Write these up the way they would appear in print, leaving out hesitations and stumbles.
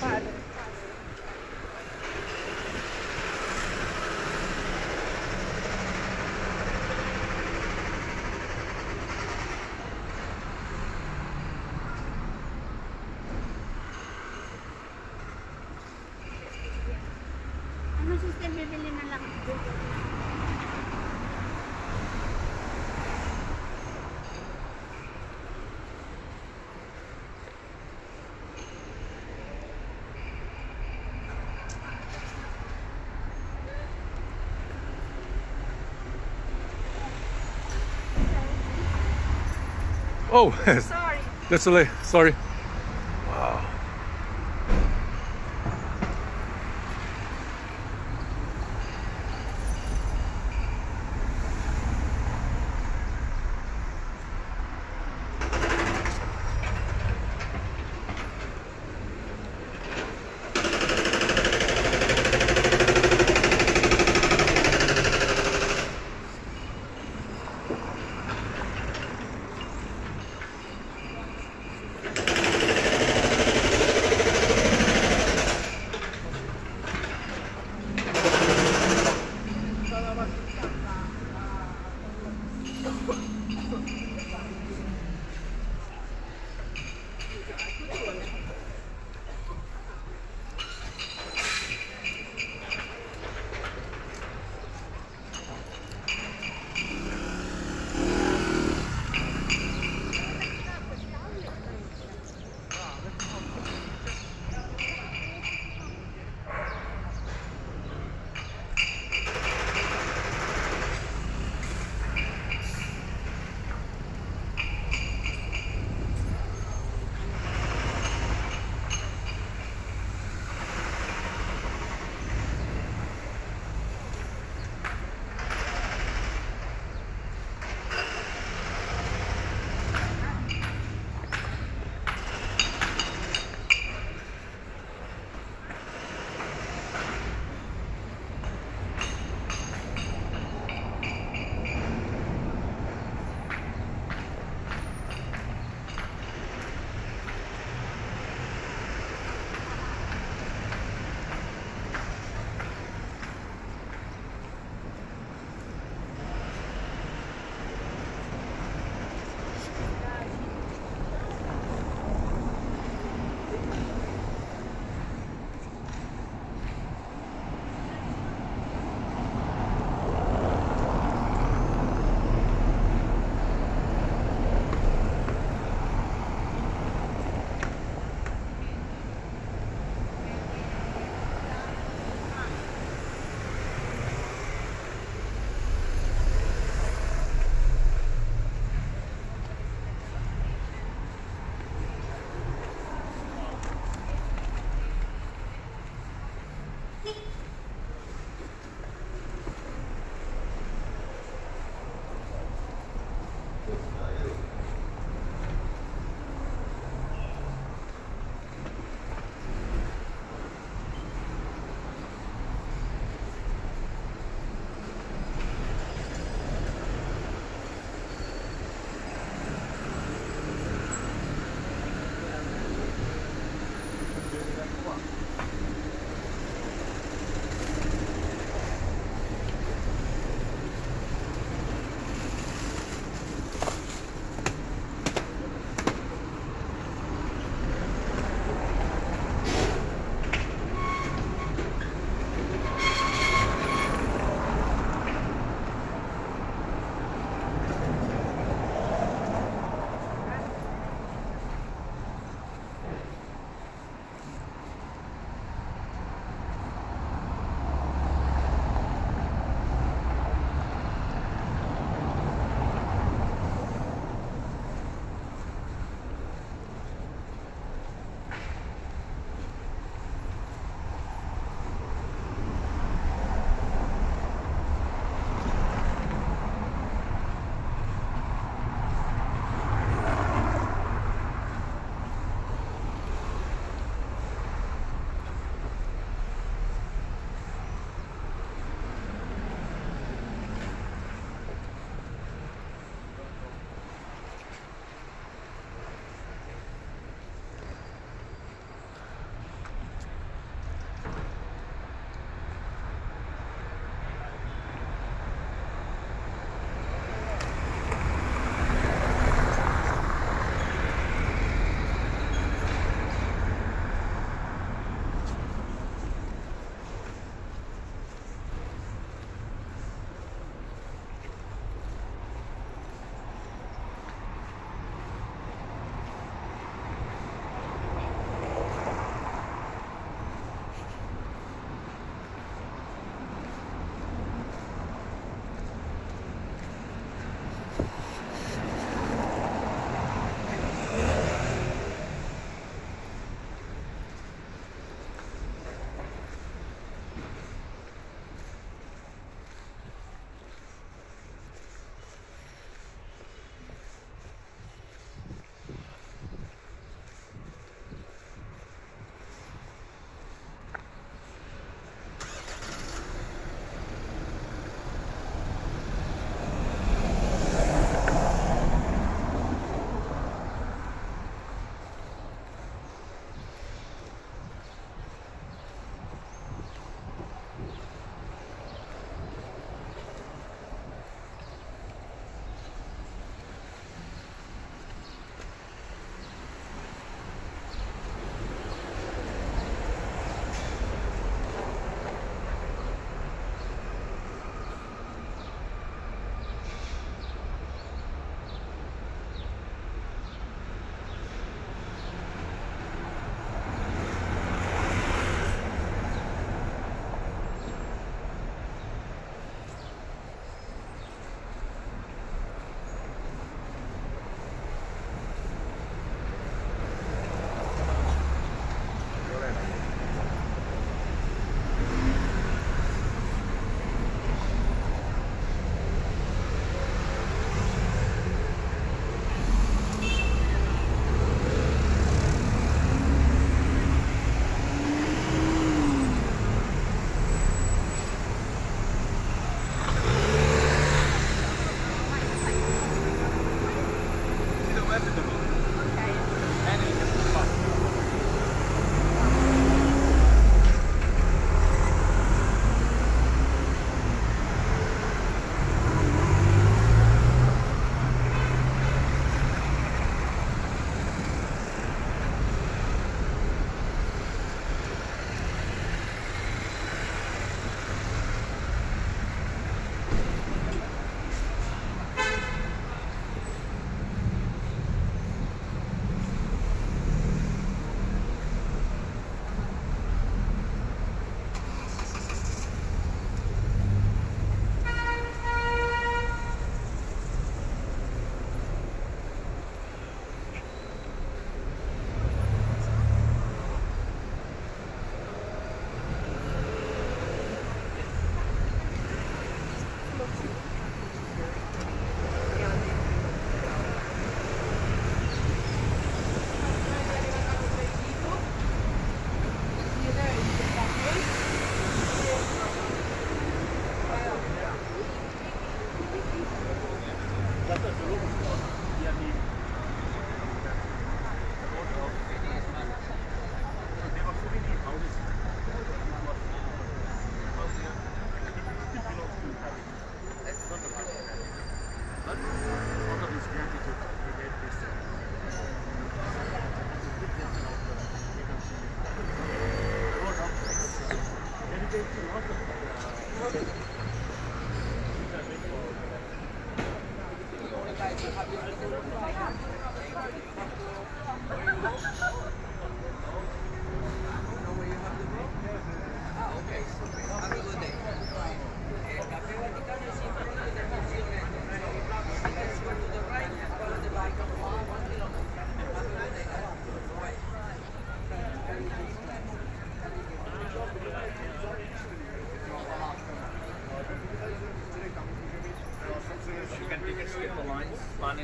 Padre. Ano sister, bibili na lang ako. Oh, sorry. That's a late. Sorry. Wow.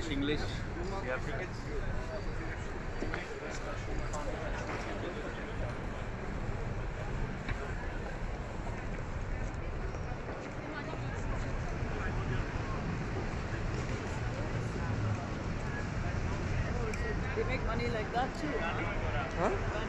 Spanish, English, the Africans. They make money like that too, huh?